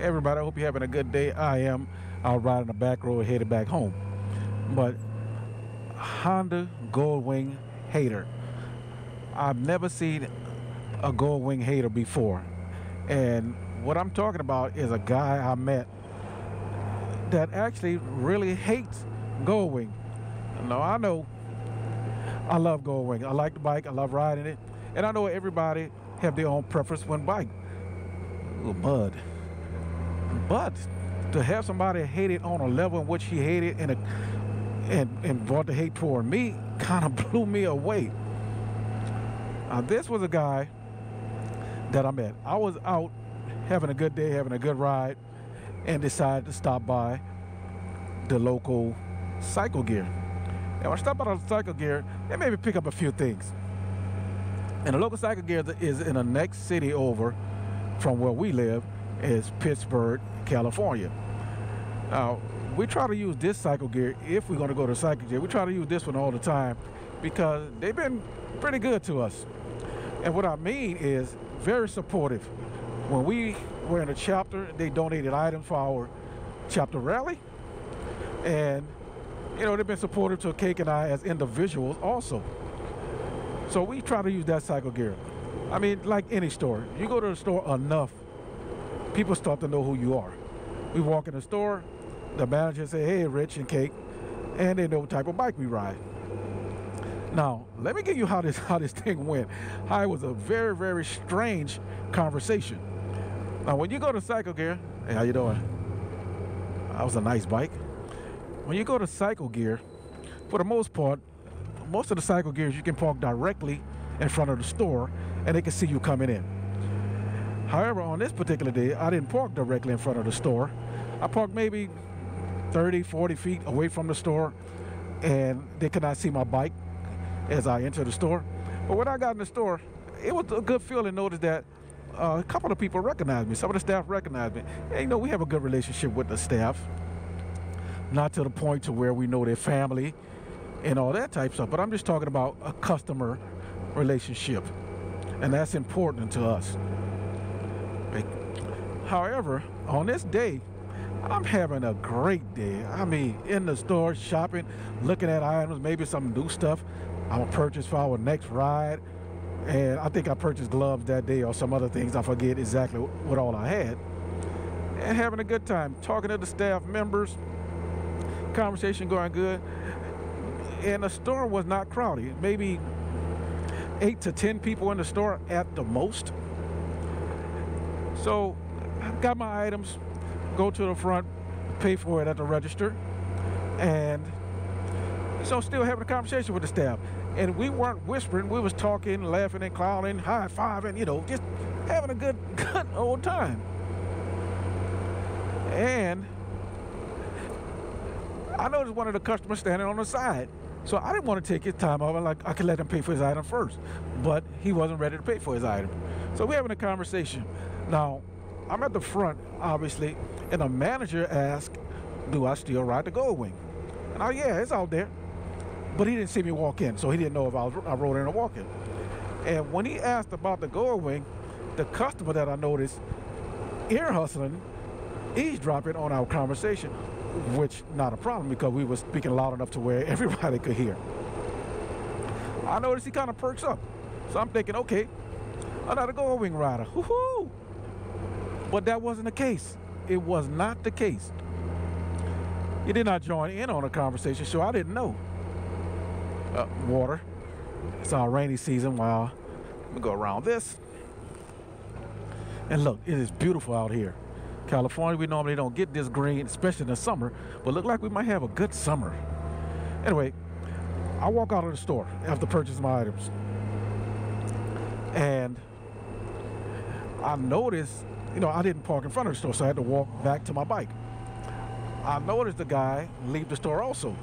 everybody, I hope you're having a good day. I am out riding the back road headed back home. But Honda Goldwing hater, I've never seen a Goldwing hater before. And what I'm talking about is a guy I met that actually really hates Goldwing. Now I know I love Goldwing. I like the bike. I love riding it. And I know everybody have their own preference when bike. Ooh, mud. But to have somebody hate it on a level in which he hated and brought the hate toward me kind of blew me away. Now this was a guy that I met. I was out having a good day, having a good ride, and decided to stop by the local Cycle Gear. And when I stopped by the Cycle Gear, it made me pick up a few things. And the local Cycle Gear is in the next city over from where we live, is Pittsburgh, California. Now, we try to use this Cycle Gear, if we're going to go to Cycle Gear, we try to use this one all the time because they've been pretty good to us. And what I mean is very supportive. When we were in a chapter, they donated items for our chapter rally. And, you know, they've been supportive to Cake and I as individuals also. So we try to use that Cycle Gear. I mean, like any store, you go to the store enough, people start to know who you are. We walk in the store, the manager say, hey, Rich and Cake, and they know what type of bike we ride. Now, let me give you how this thing went. It was a very, very strange conversation. Now, when you go to Cycle Gear, hey, how you doing? That was a nice bike. When you go to Cycle Gear, for the most part, most of the Cycle Gears you can park directly in front of the store and they can see you coming in. However, on this particular day, I didn't park directly in front of the store. I parked maybe 30, 40 feet away from the store and they could not see my bike as I entered the store. But when I got in the store, it was a good feeling to notice that a couple of people recognized me. Some of the staff recognized me. And you know, we have a good relationship with the staff, not to the point to where we know their family and all that type stuff, but I'm just talking about a customer relationship, and that's important to us. However, on this day, I'm having a great day. I mean, in the store, shopping, looking at items, maybe some new stuff I'll purchase for our next ride, and I think I purchased gloves that day or some other things. I forget exactly what all I had. And having a good time, talking to the staff members, conversation going good. And the store was not crowded, maybe 8 to 10 people in the store at the most. So I got my items, go to the front, pay for it at the register, and so still having a conversation with the staff. And we weren't whispering, we was talking, laughing and clowning, high-fiving, you know, just having a good old time. And I noticed one of the customers standing on the side. So I didn't want to take his time off. Like, I could let him pay for his item first, but he wasn't ready to pay for his item. So we're having a conversation. Now, I'm at the front, obviously, and the manager asked, do I still ride the Goldwing? And yeah, it's out there. But he didn't see me walk in, so he didn't know if I rode in or walk in. And when he asked about the Goldwing, the customer that I noticed ear hustling, eavesdropping on our conversation, which not a problem because we were speaking loud enough to where everybody could hear. I noticed he kind of perks up. So I'm thinking, okay, another Goldwing rider. Woo-hoo! But that wasn't the case. It was not the case. He did not join in on a conversation, so I didn't know. Water. It's our rainy season. Wow. We go around this. And look, it is beautiful out here. California, we normally don't get this green, especially in the summer, but look like we might have a good summer. Anyway, I walk out of the store after purchasing my items. And I noticed, you know, I didn't park in front of the store, so I had to walk back to my bike. I noticed the guy leave the store also.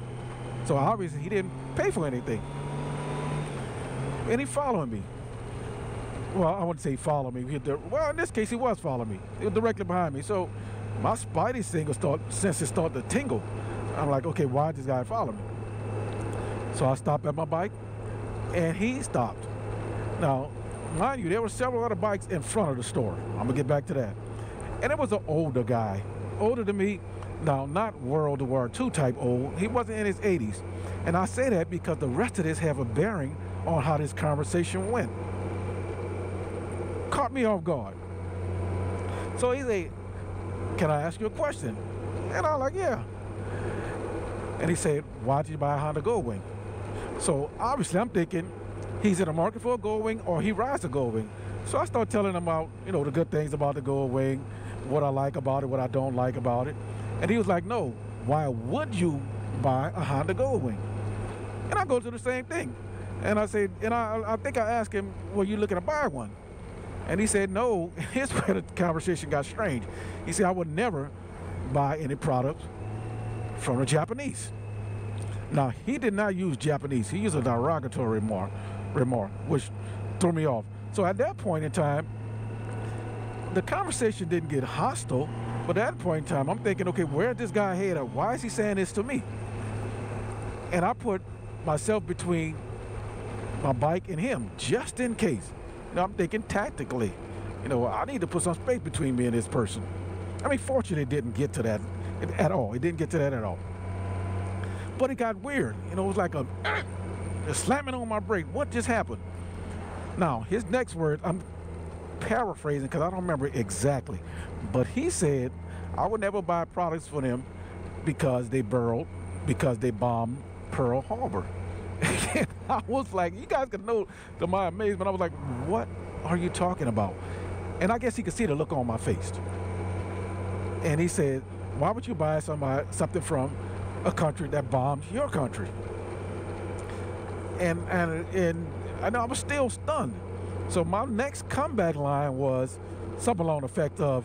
So obviously he didn't pay for anything. And he followed me. Well, I wouldn't say follow me. Well, in this case, he was following me. He was directly behind me. So my spidey senses start to tingle. I'm like, okay, why did this guy follow me? So I stopped at my bike, and he stopped. Now, mind you, there were several other bikes in front of the store. I'm going to get back to that. And it was an older guy, older than me. Now, not World War II type old. He wasn't in his 80s. And I say that because the rest of this have a bearing on how this conversation went. Caught me off guard. So he's like, can I ask you a question? And I'm like, yeah. And he said, why did you buy a Honda Goldwing? So obviously I'm thinking he's in the market for a Goldwing or he rides a Goldwing. So I start telling him about, you know, the good things about the Goldwing, what I like about it, what I don't like about it. And he was like, no, why would you buy a Honda Goldwing? And I go to the same thing. And I said, and I think I asked him, well, you looking to buy one? And he said, no. Here's where the conversation got strange. He said, I would never buy any products from a Japanese. Now, he did not use Japanese. He used a derogatory remark, which threw me off. So at that point in time, the conversation didn't get hostile. But at that point in time, I'm thinking, okay, where's this guy headed? Why is he saying this to me? And I put myself between my bike and him, just in case. You know, I'm thinking tactically. You know, I need to put some space between me and this person. I mean, fortunately, it didn't get to that at all. It didn't get to that at all. But it got weird. You know, it was like a slamming on my brake. What just happened? Now, his next word, I'm paraphrasing because I don't remember exactly. But he said, I would never buy products for them because they bombed Pearl Harbor. I was like, you guys can know, to my amazement, I was like, what are you talking about? And I guess he could see the look on my face. And he said, why would you buy something from a country that bombs your country? And I know I was still stunned. So my next comeback line was something along the effect of,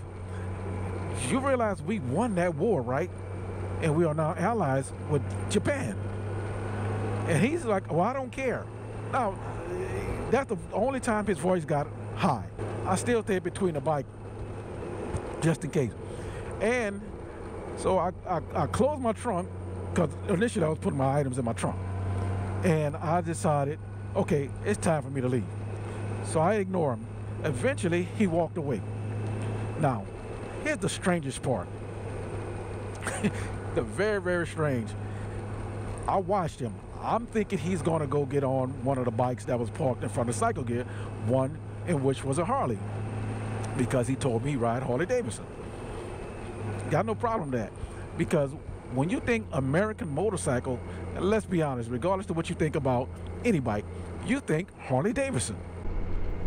you realize we won that war, right? And we are now allies with Japan. And he's like, well, I don't care. Now, that's the only time his voice got high. I still stayed between the bike, just in case. And so I closed my trunk, because initially I was putting my items in my trunk. And I decided, okay, it's time for me to leave. So I ignore him. Eventually, he walked away. Now, here's the strangest part. The very, very strange. I watched him. I'm thinking he's going to go get on one of the bikes that was parked in front of Cycle Gear, one in which was a Harley, because he told me he ride Harley-Davidson. Got no problem with that, because when you think American motorcycle, let's be honest, regardless of what you think about any bike, you think Harley-Davidson.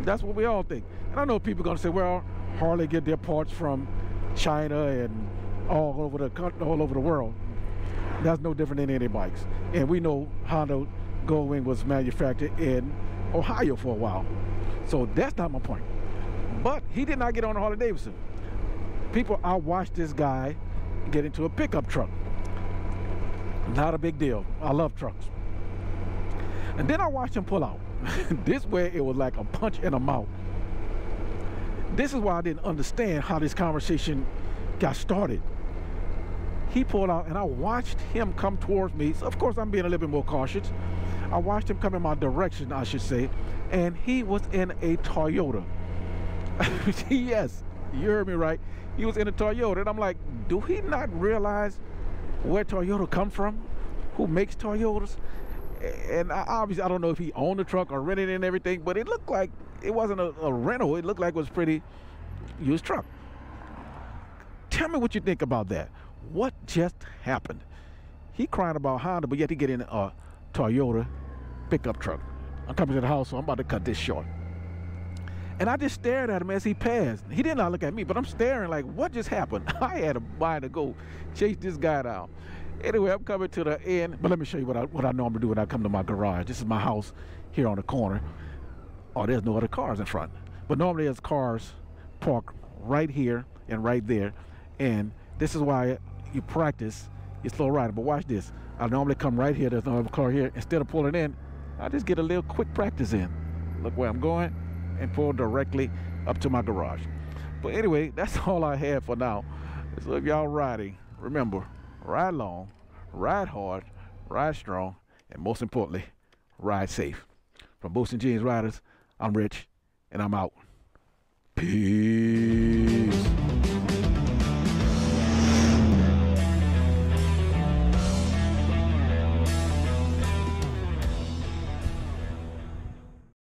That's what we all think. And I know people are going to say, well, Harley get their parts from China and all over the world. That's no different than any bikes. And we know Honda Goldwing was manufactured in Ohio for a while. So that's not my point. But he did not get on a Harley-Davidson. People, I watched this guy get into a pickup truck. Not a big deal. I love trucks. And then I watched him pull out. This way, it was like a punch in the mouth. This is why I didn't understand how this conversation got started. He pulled out, and I watched him come towards me. So of course, I'm being a little bit more cautious. I watched him come in my direction, I should say, and he was in a Toyota. Yes, you heard me right. He was in a Toyota, and I'm like, do he not realize where Toyota come from? Who makes Toyotas? And obviously, I don't know if he owned the truck or rented it and everything, but it looked like it wasn't a rental. It looked like it was a pretty used truck. Tell me what you think about that. What just happened? He crying about Honda, but yet he get in a Toyota pickup truck. I'm coming to the house, so I'm about to cut this short. And I just stared at him as he passed. He did not look at me, but I'm staring like, what just happened? I had a mind to go chase this guy down. Anyway, I'm coming to the end, but let me show you what I normally do when I come to my garage. This is my house here on the corner. Oh, there's no other cars in front. But normally there's cars parked right here and right there. And this is why you practice your slow riding. But watch this. I normally come right here. There's no other car here. Instead of pulling in, I just get a little quick practice in. Look where I'm going and pull directly up to my garage. But anyway, that's all I have for now. So if y'all riding, remember, ride long, ride hard, ride strong, and most importantly, ride safe. From Boots and Jeans Riders, I'm Rich, and I'm out. Peace.